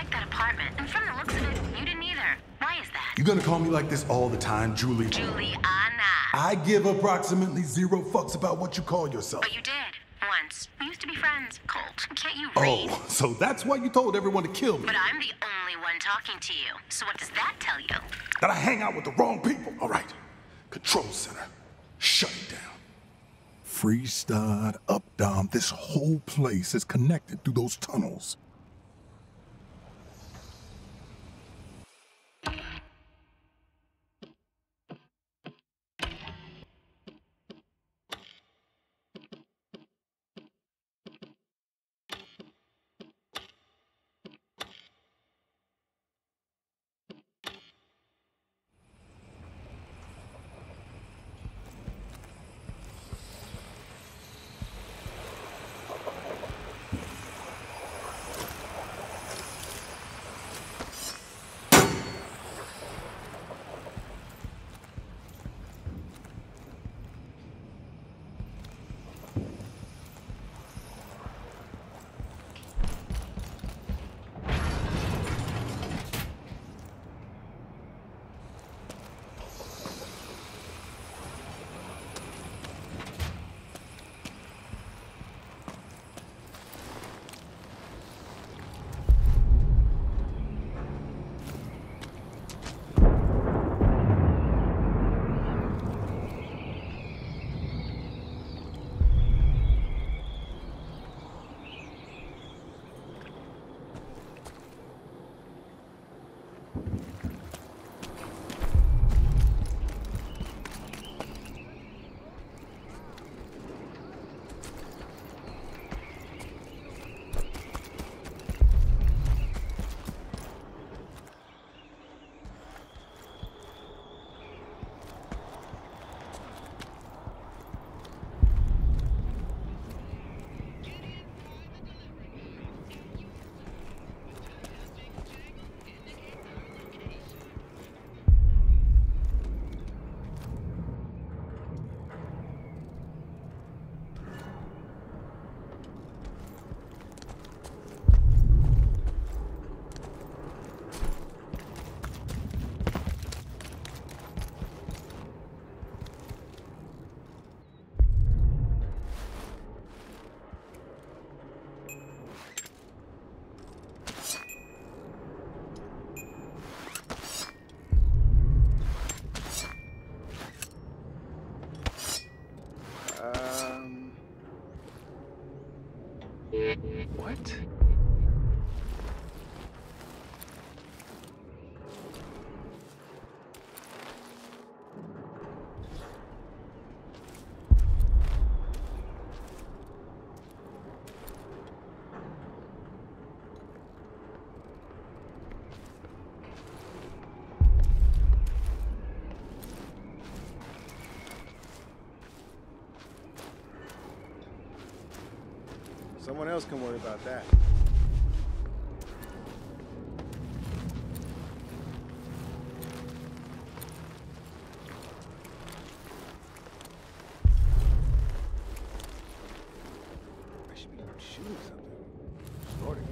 like that apartment. And from the looks of it, you didn't either. Why is that? You're gonna call me like this all the time, Julie. Juliana. I give approximately zero fucks about what you call yourself. But you did. Once. We used to be friends, Colt. Can't you read? Oh, so that's why you told everyone to kill me. But I'm the only one talking to you. So what does that tell you? That I hang out with the wrong people. All right. Control center. Shut it down. Freestad, up, Dom. This whole place is connected through those tunnels. Someone else can worry about that. I should be shooting something. Snorting.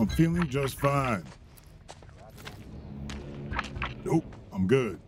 I'm feeling just fine. Nope, I'm good.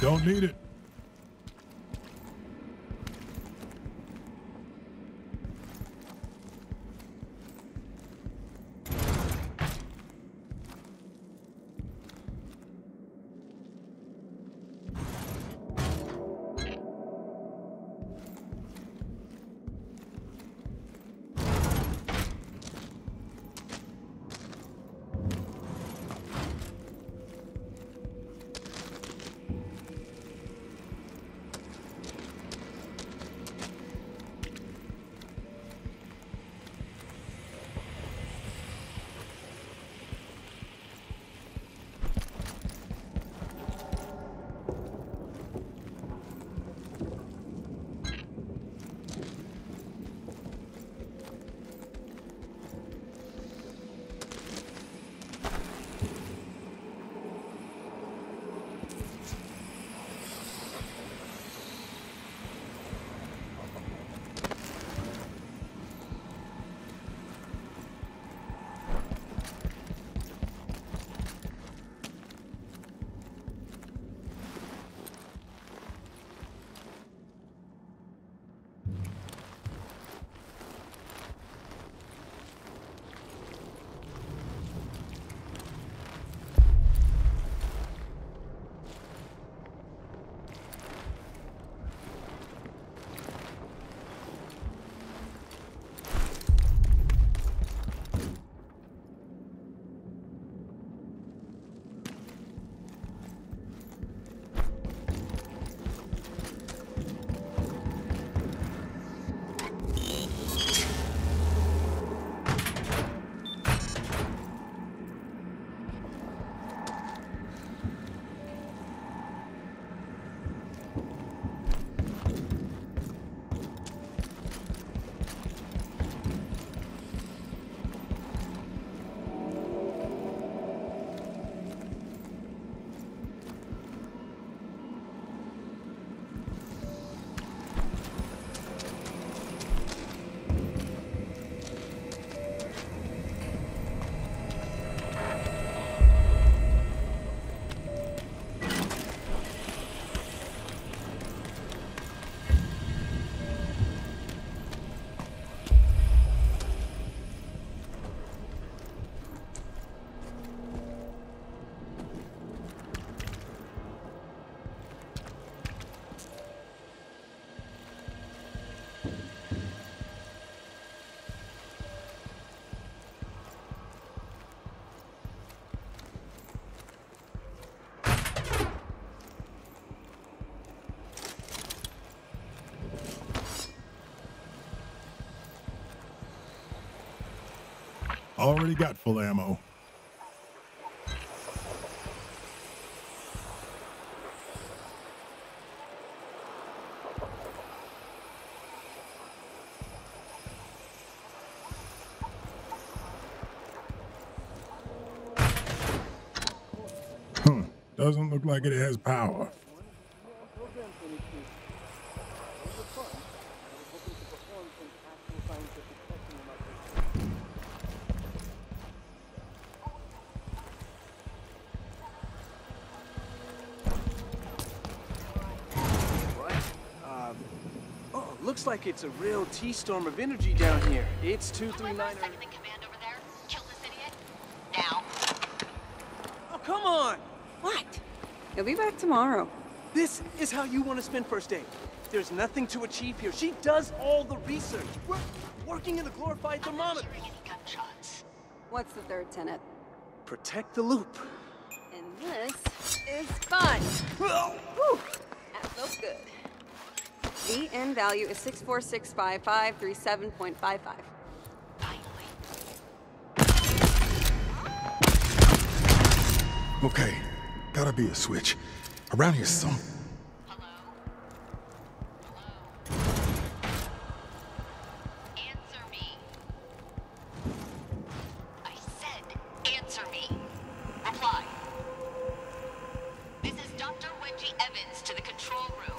Don't need it. Already got full ammo. Doesn't look like it has power. Looks like it's a real T-storm of energy down here. It's 239. Second in command over there. Kill this idiot. Now. Oh, come on! What? You'll be back tomorrow. This is how you want to spend first day. There's nothing to achieve here. She does all the research. We're working in the glorified thermometer. I'm not hearing any gunshots. What's the third tenet? Protect the loop. And this is fun. Whew. That feels good. The end value is 6465537.55. Finally. Okay, gotta be a switch. Around here some. Hello? Hello? Answer me. I said answer me. Reply. This is Dr. Wendy Evans to the control room.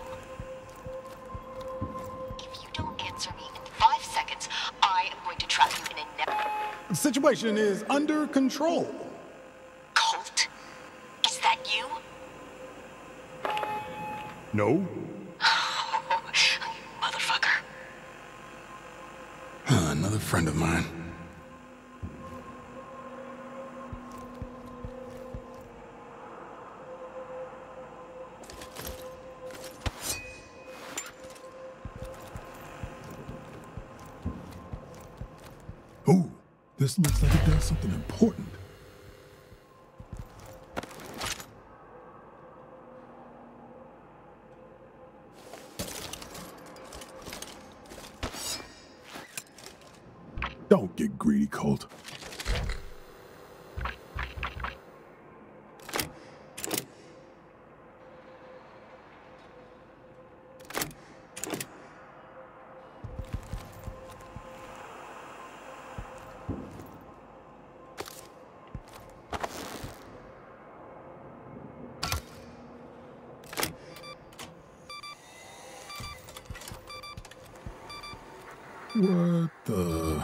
If you don't answer me in 5 seconds, I am going to trap you in a net. The situation is under control. Colt? Is that you? No. Oh, you motherfucker. Another friend of mine. This looks like it does something important. Don't get greedy, Colt. What the...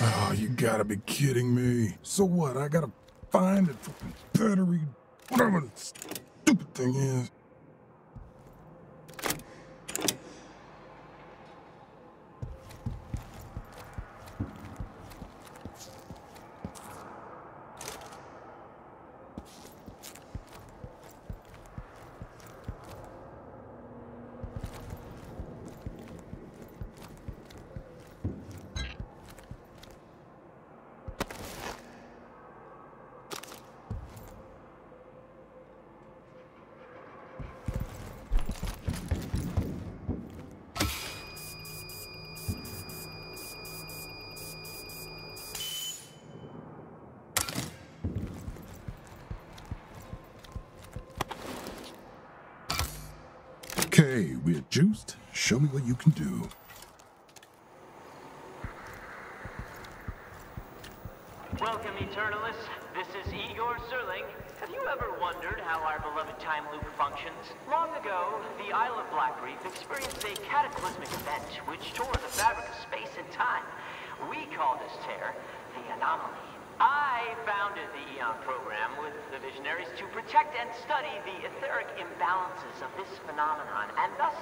Oh, you gotta be kidding me. So what, I gotta find a fucking battery, whatever the stupid thing is. Okay, we're juiced. Show me what you can do. Welcome, Eternalists. This is Igor Serling. Have you ever wondered how our beloved time loop functions? Long ago, the Isle of Black Reef experienced a cataclysmic event which tore the fabric of space and time. We call this tear the anomaly. I founded the Eon Program with the visionaries to protect and study the etheric imbalances of this phenomenon, and thus,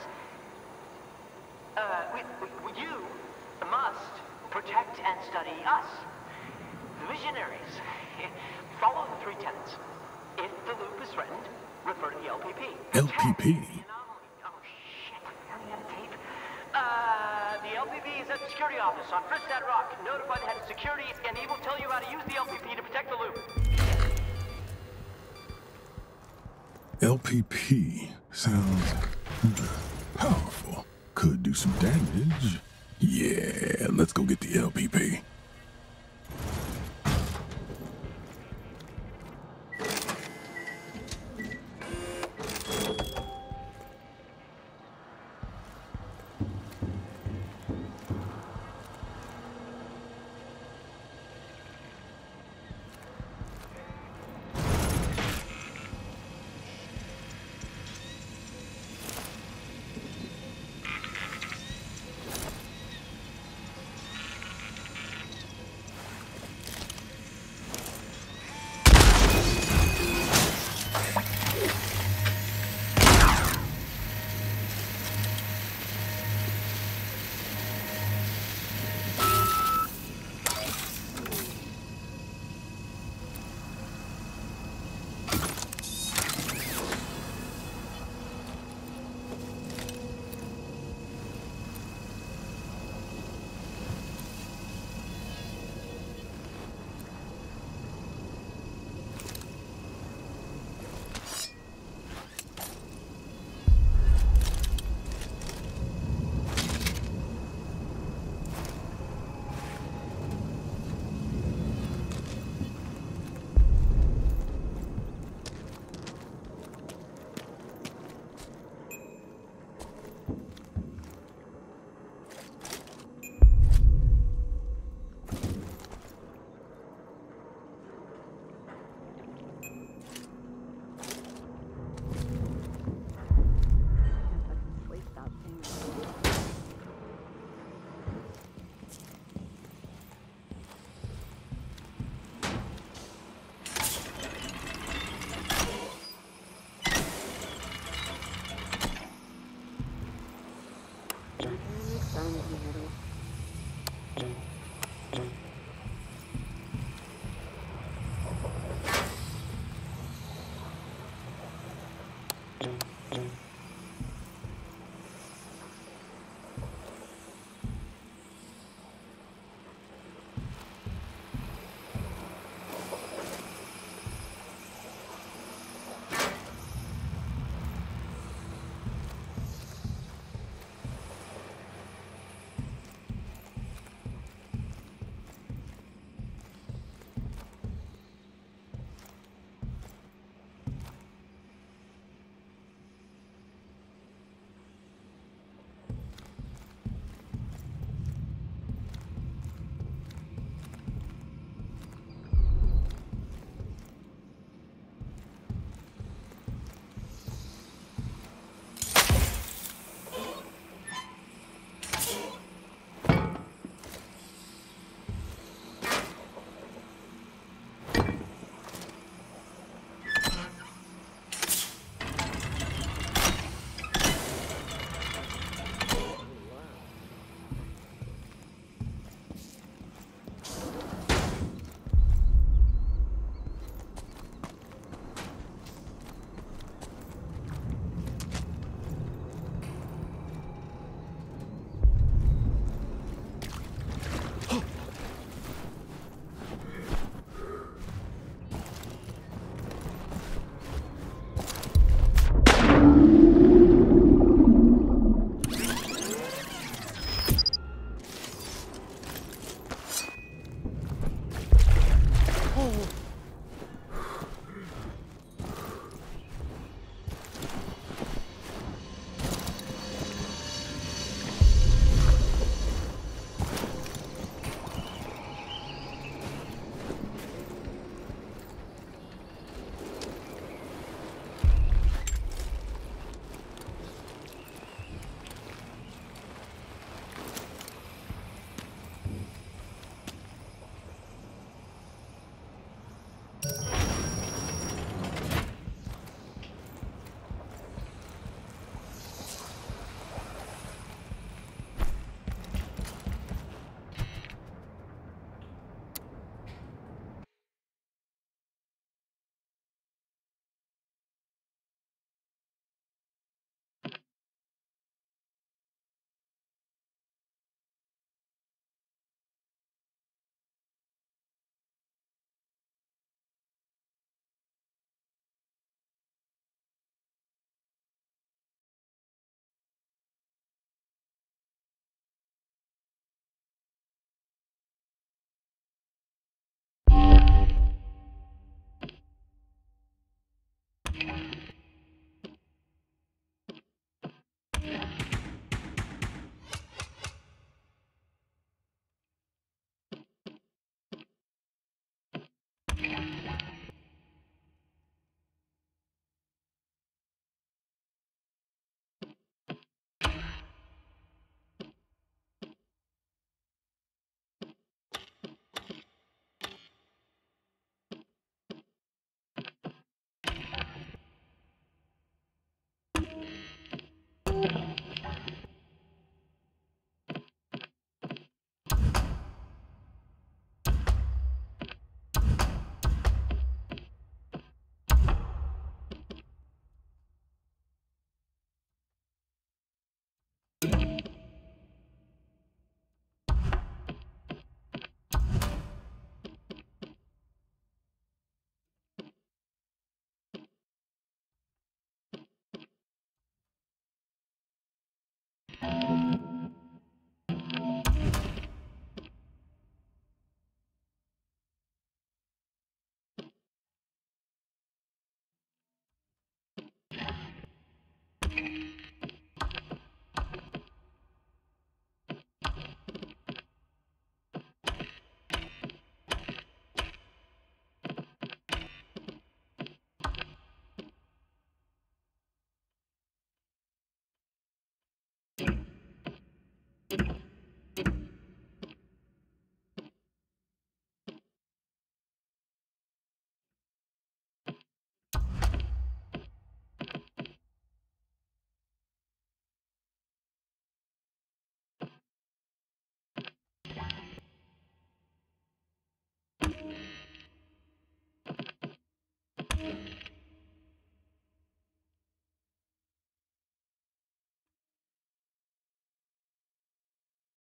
you must protect and study us. The visionaries follow the three tenets. If the loop is threatened, refer to the LPP. LPP? Oh, shit. Are we on tape? The LPP is at the security office on Fristad Rock. Notify the head of security, and he will tell you how to use the LPP to protect the loop. LPP sounds powerful. could do some damage. Yeah, let's go get the LPP.